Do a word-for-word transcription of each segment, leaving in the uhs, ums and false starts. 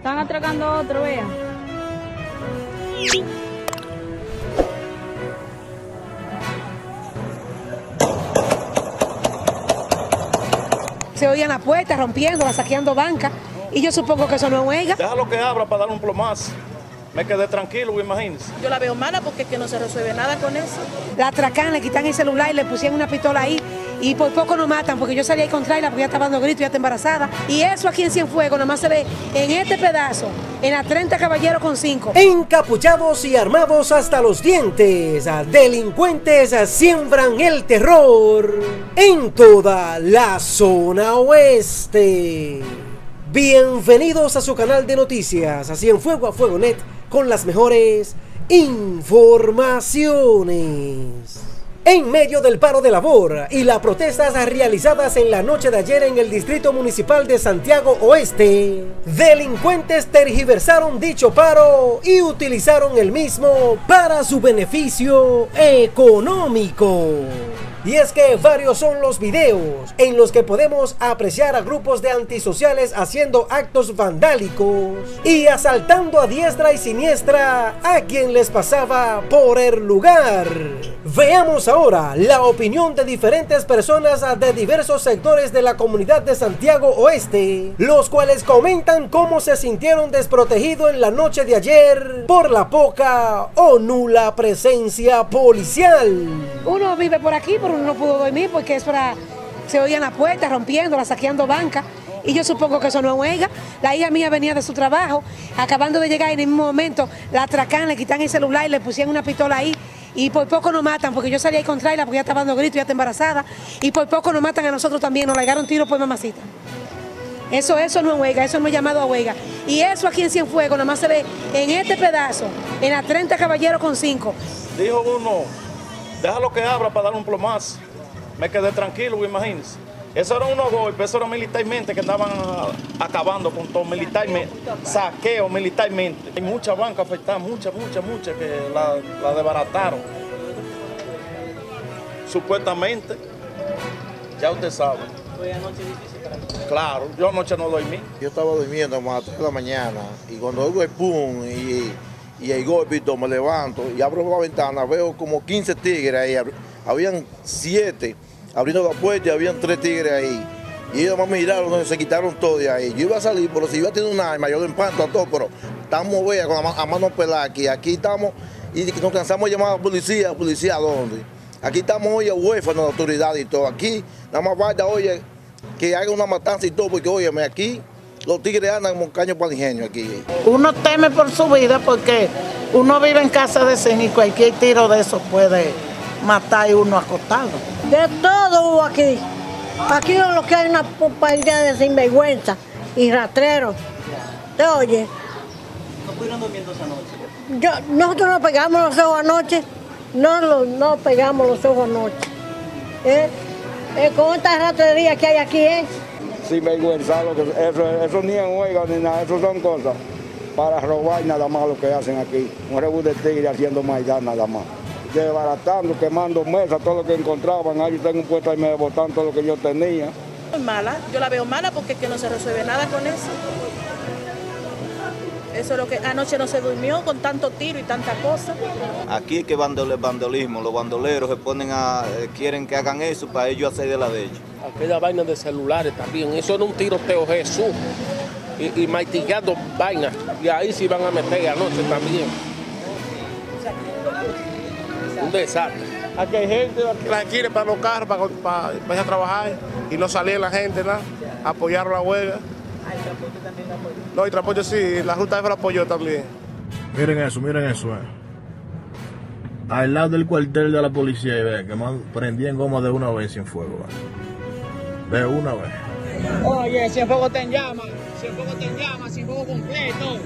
Están atracando a otro, vea. Se oían las puertas rompiéndolas, saqueando bancas. Y yo supongo que eso no oiga. Déjalo que abra para darle un plomazo. Me quedé tranquilo, imagínense. Yo la veo mala porque es que no se resuelve nada con eso. La atracan, le quitan el celular y le pusieron una pistola ahí. Y por poco nos matan, porque yo salí ahí con Traila porque ya estaba dando gritos, ya está embarazada. Y eso aquí en Cienfuegos, nada más se ve en este pedazo, en la treinta Caballeros con cinco. Encapuchados y armados hasta los dientes, delincuentes siembran el terror en toda la zona oeste. Bienvenidos a su canal de noticias, así en Fuego a Fuego Net, con las mejores informaciones. En medio del paro de labor y las protestas realizadas en la noche de ayer en el Distrito Municipal de Santiago Oeste, delincuentes tergiversaron dicho paro y utilizaron el mismo para su beneficio económico. Y es que varios son los videos en los que podemos apreciar a grupos de antisociales haciendo actos vandálicos y asaltando a diestra y siniestra a quien les pasaba por el lugar. Veamos ahora la opinión de diferentes personas de diversos sectores de la comunidad de Santiago Oeste, los cuales comentan cómo se sintieron desprotegidos en la noche de ayer por la poca o nula presencia policial. Uno vive por aquí, por uno no pudo dormir porque eso era, se oían las puertas rompiéndolas, saqueando bancas. Y yo supongo que eso no oiga. La hija mía venía de su trabajo, acabando de llegar, en el mismo momento la atracan, le quitan el celular y le pusieron una pistola ahí. Y por poco nos matan, porque yo salí ahí con Traila porque ya estaba dando gritos, ya está embarazada. Y por poco nos matan a nosotros también, nos largaron tiros por mamacita. Eso, eso no es huelga, eso no es llamado a huelga. Y eso aquí en Cienfuegos, nada más se ve en este pedazo, en la treinta Caballeros con cinco. Dijo uno, déjalo que abra para darle un plomazo. Me quedé tranquilo, imagínense. Eso era unos golpes, eso era militarmente que estaban acabando con todo, militarmente, saqueo militarmente. Hay muchas bancas afectadas, muchas, muchas, muchas que la, la desbarataron. Supuestamente, ya usted sabe. Fue anoche difícil para mí. Claro, yo anoche no dormí. Yo estaba durmiendo como a las tres de la mañana y cuando oigo el pum y, y el golpe, me levanto y abro la ventana, veo como quince tigres ahí, habían siete. Abriendo la puerta, habían tres tigres ahí. Y ellos más miraron, se quitaron todo de ahí. Yo iba a salir, pero si iba a tener un arma, yo lo empanto a todo, pero estamos vea con la mano pelada aquí. Aquí estamos y nos cansamos de llamar a la policía, policía a dónde. Aquí estamos hoy a huérfanos de autoridad y todo. Aquí nada más falta, oye, que haga una matanza y todo, porque óyeme, aquí los tigres andan como caños para el ingenio aquí. Uno teme por su vida porque uno vive en casa de cine y cualquier tiro de esos puede matar a uno acostado. De todo hubo aquí. Aquí es lo que hay una compañía de sinvergüenza y ratreros. ¿Te oye? ¿No pudieron dormir esa noche? Yo, nosotros no pegamos los ojos anoche. No, lo, no pegamos los ojos anoche. ¿Eh? Eh, con estas raterías que hay aquí, ¿eh? Sinvergüenza, lo que, eso, eso ni en huelga ni nada, eso son cosas para robar nada más lo que hacen aquí. Un rebus de tigre haciendo maldad nada más. Desbaratando, quemando mesas, todo lo que encontraban. Ahí tengo un puesto y me botaron todo lo que yo tenía. Es mala, yo la veo mala porque es que no se resuelve nada con eso. Eso es lo que anoche no se durmió con tanto tiro y tanta cosa. Aquí que vandalismo, los bandoleros se ponen a, quieren que hagan eso para ellos hacer de la de ellos. Aquella vaina de celulares también, eso era un tiroteo Jesús. Y, y martillando vainas, y ahí sí van a meter anoche también. Un desastre. Aquí hay gente que la quiere para los carros, para, para, para ir a trabajar y no salir la gente, nada, apoyar la huelga. Ah, el transporte también la apoyó. No, el transporte sí, la ruta F la apoyó también. Miren eso, miren eso. Eh. Al lado del cuartel de la policía, eh, que más prendían goma de una vez Cienfuegos. Eh. De una vez. Oye, Cienfuegos te llama, Cienfuegos te llama, Cienfuegos completo.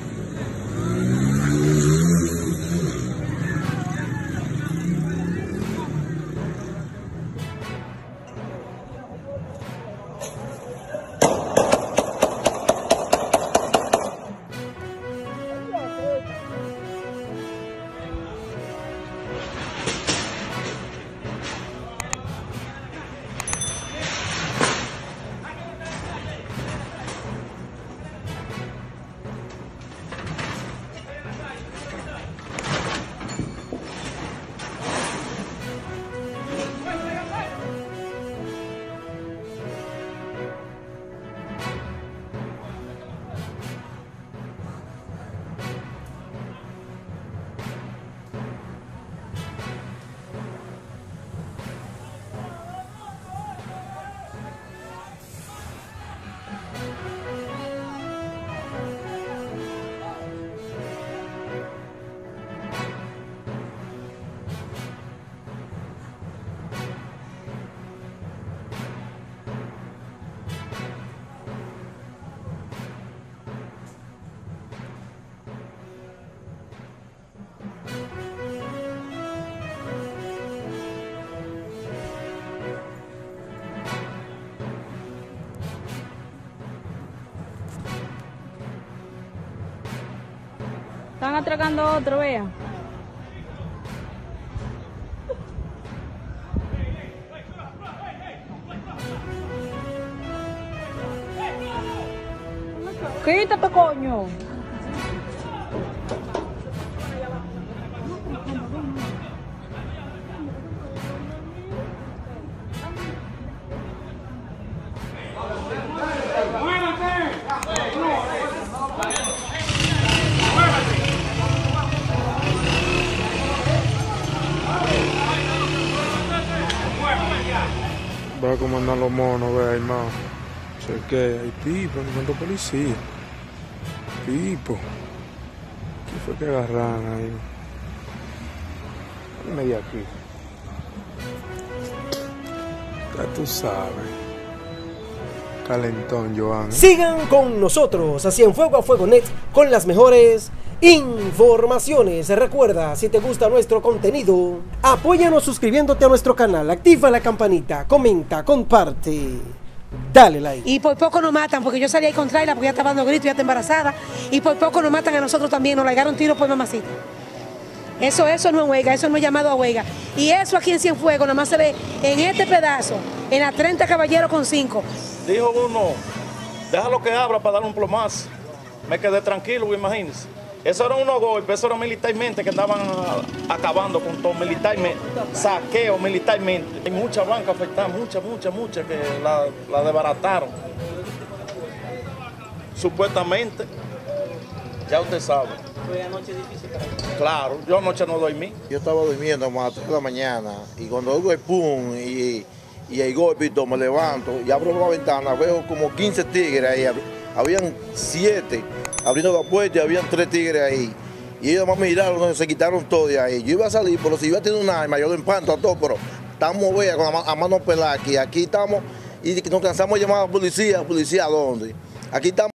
Están atracando otro, vea. Quítate, coño. Vea cómo andan los monos, vea, hermano. Sé que hay tipo, no tanto policía. Tipo. ¿Qué fue que agarran ahí? Dime de aquí. Ya tú sabes. Calentón, Joan. Sigan con nosotros, así en Fuego a Fuego Net, con las mejores informaciones. Recuerda, si te gusta nuestro contenido, apóyanos suscribiéndote a nuestro canal, activa la campanita, comenta, comparte. Dale like. Y por poco nos matan, porque yo salí ahí con Traila, porque ya estaba dando gritos, ya está embarazada. Y por poco nos matan a nosotros también, nos largaron tiros por mamacita. Eso, eso no es huelga, eso no es llamado a huelga. Y eso aquí en Cienfuegos, nada más se ve en este pedazo, en la treinta caballeros con cinco. Dijo uno, déjalo que abra para dar un plomazo. Me quedé tranquilo, imagínense. Eso era unos golpes, eso era militarmente que estaban acabando con todo, militarmente, saqueo militarmente. Hay mucha banca afectada, mucha, mucha, mucha, que la, la desbarataron. Supuestamente, ya usted sabe. ¿Fue anoche difícil para ti? Claro, yo anoche no dormí. Yo estaba durmiendo como a las tres de la mañana y cuando oigo el pum y, y el golpe y todo, me levanto y abro la ventana, veo como quince tigres ahí, habían siete. Abriendo la puerta y habían tres tigres ahí. Y ellos más miraron, se quitaron todo de ahí. Yo iba a salir, pero si iba a tener un arma, yo lo empanto a todo, pero estamos vea con la mano, a mano pelada aquí. Aquí estamos y nos cansamos de llamar a la policía, ¿a policía dónde? Aquí estamos.